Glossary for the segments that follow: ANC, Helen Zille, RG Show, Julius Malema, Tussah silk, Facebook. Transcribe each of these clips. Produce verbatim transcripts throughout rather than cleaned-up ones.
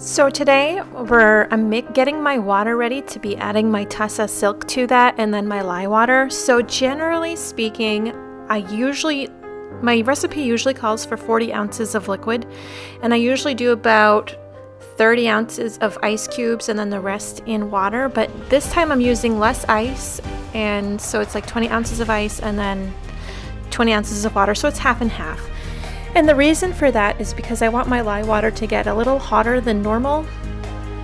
So today we're I'm getting my water ready to be adding my Tussah silk to that, and then my lye water. So generally speaking, I usually my recipe usually calls for forty ounces of liquid, and I usually do about thirty ounces of ice cubes and then the rest in water. But this time I'm using less ice, and so it's like twenty ounces of ice and then twenty ounces of water, so it's half and half. And the reason for that is because I want my lye water to get a little hotter than normal,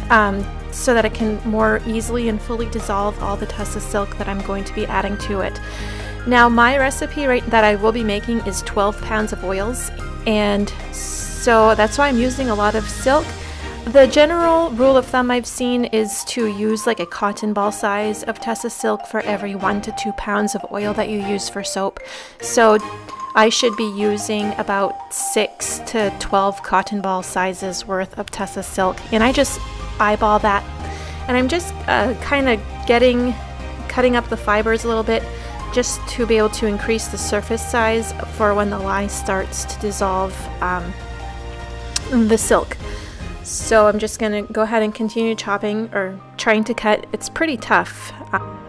um, so that it can more easily and fully dissolve all the Tussah silk that I'm going to be adding to it. Now, my recipe right that I will be making is twelve pounds of oils, and so that's why I'm using a lot of silk. The general rule of thumb I've seen is to use like a cotton ball size of Tussah silk for every one to two pounds of oil that you use for soap. So I should be using about six to twelve cotton ball sizes worth of Tussah silk, and I just eyeball that. And I'm just uh, kind of getting, cutting up the fibers a little bit, just to be able to increase the surface size for when the lye starts to dissolve um, the silk. So I'm just going to go ahead and continue chopping or trying to cut. It's pretty tough. Um,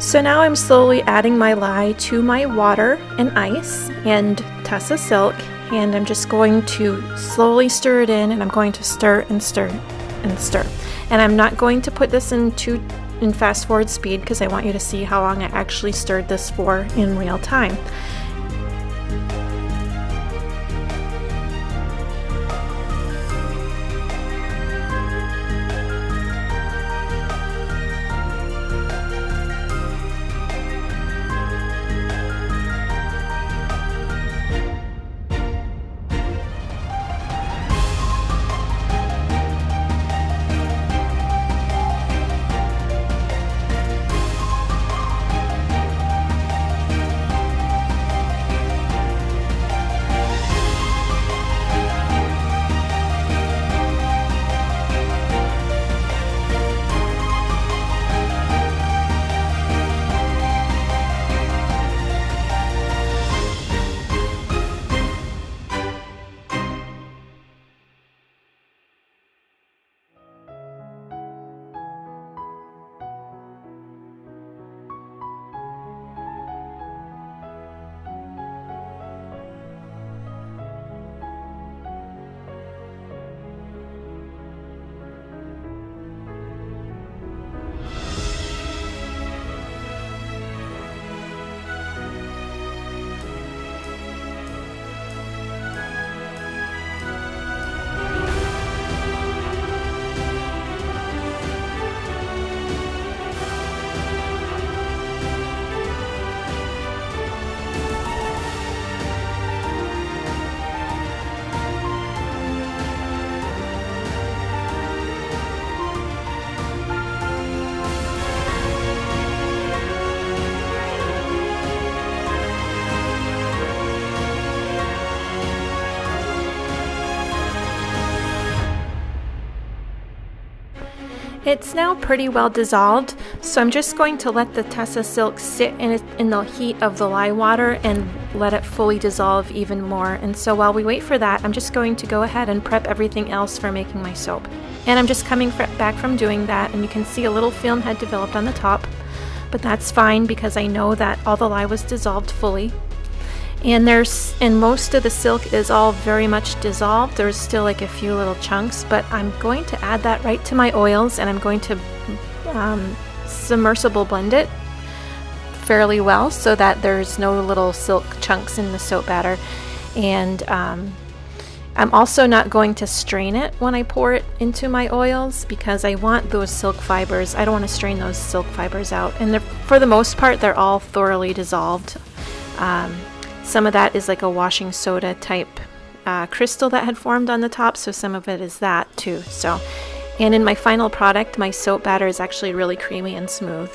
So now I'm slowly adding my lye to my water and ice and Tussah silk, and I'm just going to slowly stir it in, and I'm going to stir and stir and stir. And I'm not going to put this in, too, in fast forward speed, because I want you to see how long I actually stirred this for in real time. It's now pretty well dissolved, so I'm just going to let the Tussah silk sit in, it, in the heat of the lye water and let it fully dissolve even more. And so while we wait for that, I'm just going to go ahead and prep everything else for making my soap. And I'm just coming back from doing that, and you can see a little film had developed on the top, but that's fine because I know that all the lye was dissolved fully. And there's and most of the silk is all very much dissolved. There's still like a few little chunks, but I'm going to add that right to my oils, and I'm going to um, submersible blend it fairly well so that there's no little silk chunks in the soap batter. And um, I'm also not going to strain it when I pour it into my oils, because I want those silk fibers. I don't want to strain those silk fibers out. And for the most part, they're all thoroughly dissolved. Um, Some of that is like a washing soda type uh, crystal that had formed on the top, so some of it is that too. So, and in my final product, my soap batter is actually really creamy and smooth.